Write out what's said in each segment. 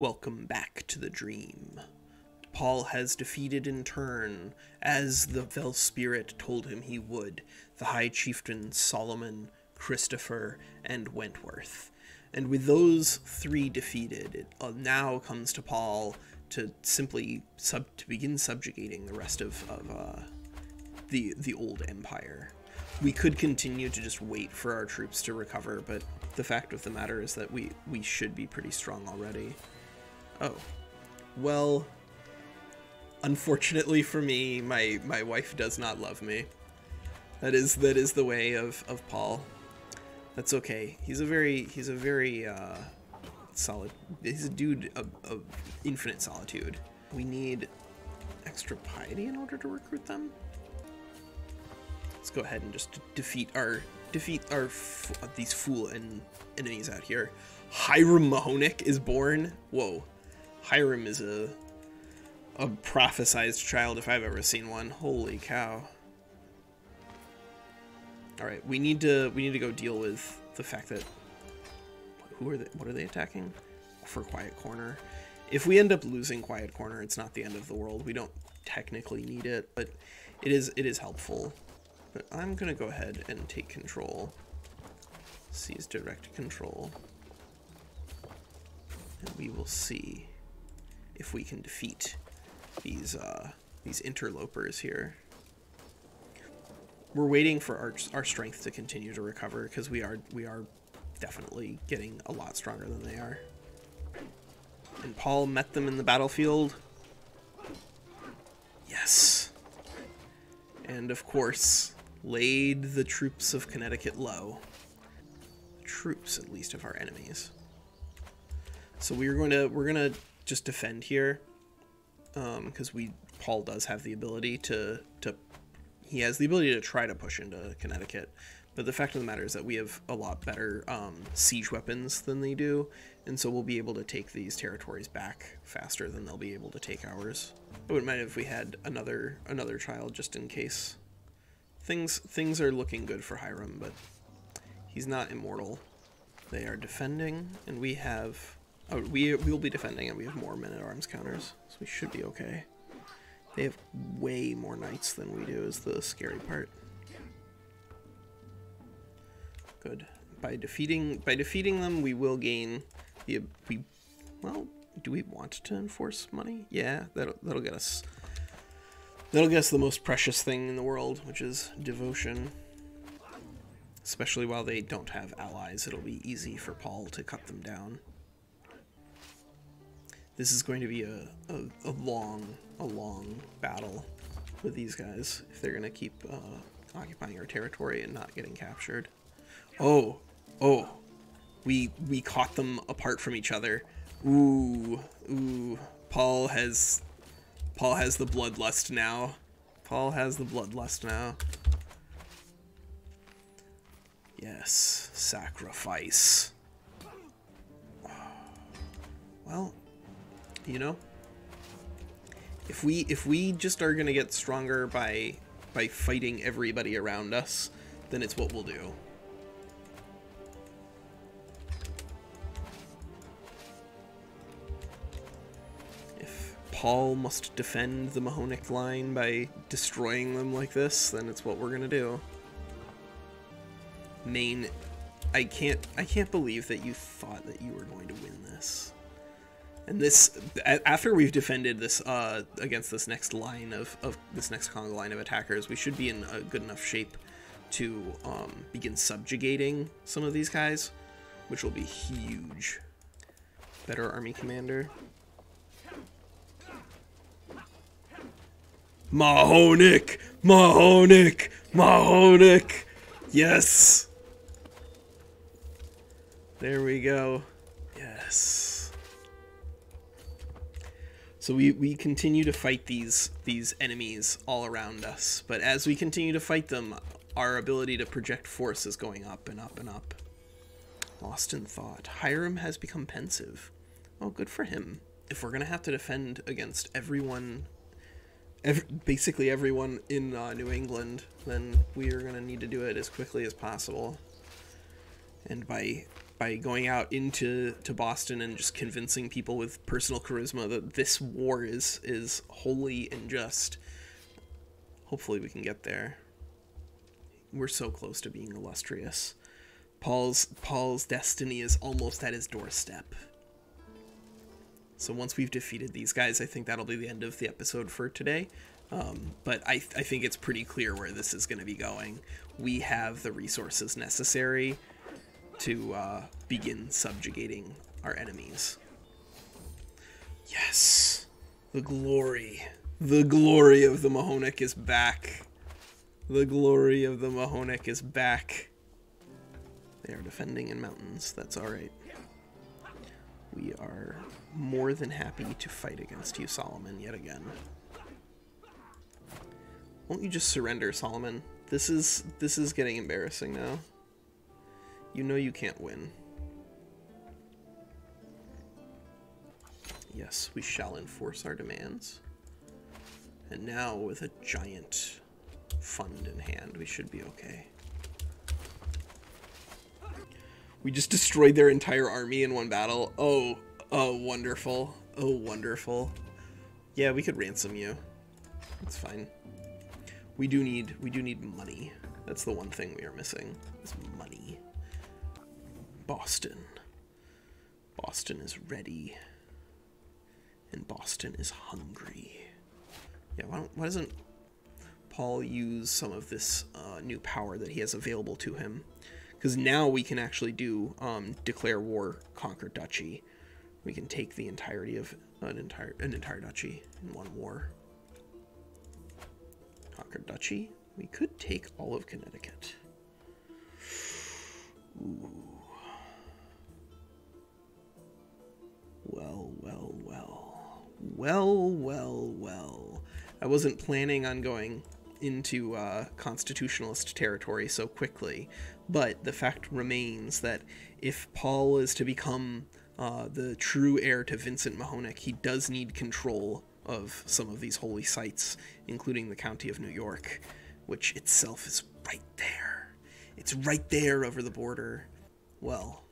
Welcome back to the dream. Paul has defeated in turn, as the Vel Spirit told him he would, the High Chieftain Solomon, Christopher, and Wentworth. And with those three defeated, it now comes to Paul to simply begin subjugating the rest of the old empire. We could continue to just wait for our troops to recover, but the fact of the matter is that we should be pretty strong already. Oh, well, unfortunately for me, my wife does not love me. That is the way of Paul. That's okay. He's a very solid. He's a dude of infinite solitude. We need extra piety in order to recruit them. Let's go ahead and just defeat these fool enemies out here. Hyrum Mahonic is born. Whoa, Hyrum is a prophesized child if I've ever seen one. Holy cow. All right, we need to go deal with the fact that what are they attacking for Quiet Corner? If we end up losing Quiet Corner, it's not the end of the world. We don't technically need it, but it is helpful. But I'm gonna go ahead and take control. Seize direct control. And we will see if we can defeat these interlopers here. We're waiting for our strength to continue to recover, because we are definitely getting a lot stronger than they are. And Paul met them in the battlefield. Yes. And of course, laid the troops of Connecticut low. Troops, at least, of our enemies. So we're gonna just defend here, because Paul does have the ability to. He has the ability to try to push into Connecticut, but the fact of the matter is that we have a lot better siege weapons than they do, and so we'll be able to take these territories back faster than they'll be able to take ours. I wouldn't mind if we had another child just in case. Things are looking good for Hiram, but he's not immortal. They are defending, and we have... Oh, we'll be defending, and we have more men-at-arms counters, so we should be okay. They have way more knights than we do, is the scary part. Good. By defeating them, we will gain the... Well, do we want to enforce money? Yeah, that'll get us... That'll get us the most precious thing in the world, which is devotion. Especially while they don't have allies, it'll be easy for Paul to cut them down. This is going to be a long battle with these guys if they're gonna keep occupying our territory and not getting captured. Oh, we caught them apart from each other. Ooh, Paul has the bloodlust now. Paul has the bloodlust now. Yes, sacrifice. Well, you know, if we just are gonna get stronger by fighting everybody around us, then it's what we'll do. If Paul must defend the Mahonic line by destroying them like this, then it's what we're gonna do. Maine, I can't believe that you thought that you were going to win this. And this, after we've defended this against this next line of this next conga line of attackers, we should be in a good enough shape to begin subjugating some of these guys, which will be huge. Better army commander. Mahonic! Mahonic! Mahonic! Yes! There we go. Yes. So we continue to fight these enemies all around us, but as we continue to fight them, our ability to project force is going up and up and up. Lost in thought. Hiram has become pensive. Oh, good for him. If we're going to have to defend against everyone, basically everyone in New England, then we are going to need to do it as quickly as possible. And by by going out to Boston and just convincing people with personal charisma that this war is holy and just. Hopefully we can get there. We're so close to being illustrious. Paul's destiny is almost at his doorstep. So once we've defeated these guys, I think that'll be the end of the episode for today. But I think it's pretty clear where this is going to be going. We have the resources necessary to begin subjugating our enemies. Yes! The glory. The glory of the Mahonic is back. The glory of the Mahonic is back. They are defending in mountains. That's all right. We are more than happy to fight against you, Solomon, yet again. Won't you just surrender, Solomon? This is getting embarrassing now. You know you can't win. Yes, we shall enforce our demands. And now, with a giant fund in hand, we should be okay. We just destroyed their entire army in one battle. Oh, oh, wonderful. Oh, wonderful. Yeah, we could ransom you. It's fine. We do need money. That's the one thing we are missing, is money. Boston. Boston is ready. And Boston is hungry. Yeah, why doesn't Paul use some of this new power that he has available to him? Because now we can actually do declare war, conquer duchy. We can take the entirety of an entire duchy in one war. Conquer duchy. We could take all of Connecticut. Ooh. Well, well, well, well, well, well. I wasn't planning on going into constitutionalist territory so quickly, but the fact remains that if Paul is to become the true heir to Vincent Mahonic, he does need control of some of these holy sites, including the county of New York, which itself is right there. It's right there over the border. Well,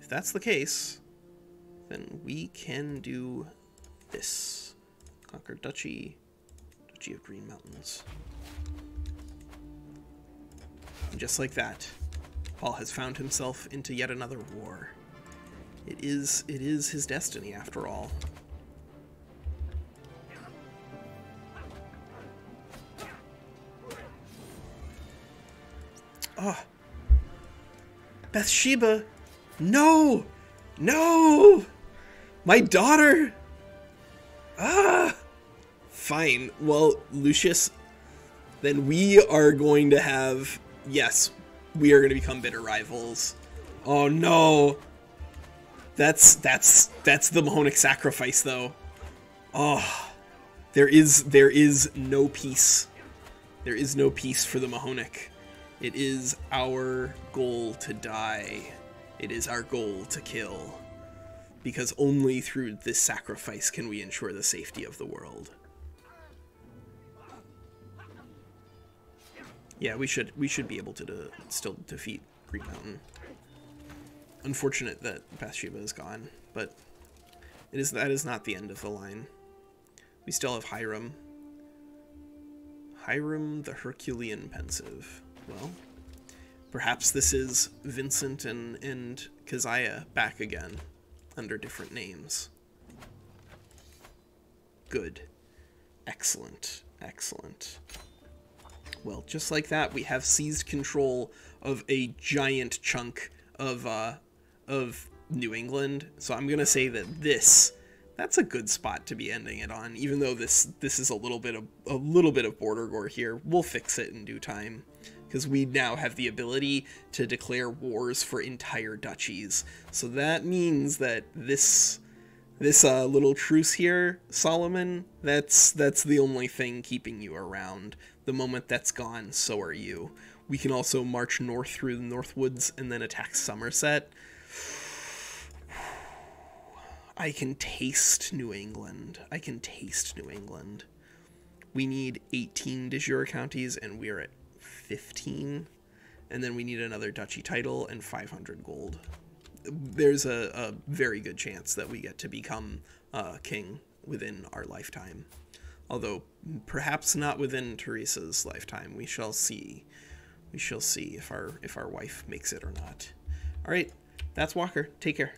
if that's the case, then we can do this. Conquer duchy. Of Green Mountains. And just like that, Paul has found himself into yet another war. It is his destiny, after all. Oh. Bathsheba! No! No! My daughter! Ah! Fine. Well, Lucius, then we are going to have... Yes, we are going to become bitter rivals. Oh, no. That's the Mahonic sacrifice, though. Oh, there is no peace. There is no peace for the Mahonic. It is our goal to die. It is our goal to kill. Because only through this sacrifice can we ensure the safety of the world. Yeah, we should be able to still defeat Green Mountain. Unfortunate that Bathsheba is gone, but that is not the end of the line. We still have Hiram. Hiram the Herculean Pensive. Well, perhaps this is Vincent and Keziah back again, under different names. Good. Excellent. Excellent. Well, just like that, we have seized control of a giant chunk of New England. So I'm gonna say that that's a good spot to be ending it on. Even though this is a little bit of border gore here, we'll fix it in due time, because we now have the ability to declare wars for entire duchies. So that means that this little truce here, Solomon, that's the only thing keeping you around. The moment that's gone, so are you. We can also march north through the Northwoods and then attack Somerset. I can taste New England. I can taste New England. We need 18 de jure counties, and we're at 15. And then we need another duchy title and 500 gold. There's a very good chance that we get to become king within our lifetime. Although perhaps not within Teresa's lifetime. We shall see. We shall see if our wife makes it or not. All right, that's Walker. Take care.